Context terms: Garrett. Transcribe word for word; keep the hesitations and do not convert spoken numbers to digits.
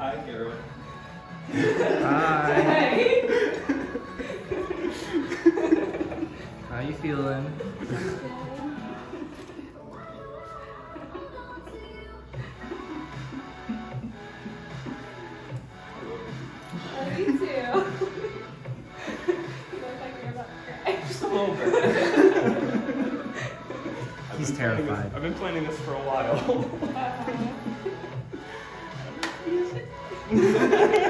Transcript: Hi, Garrett. Hi. Hey. How you feeling? I love you too. You look like you're about to cry. Just a little bit. He's terrified. I've been planning this for a while. Uh-huh.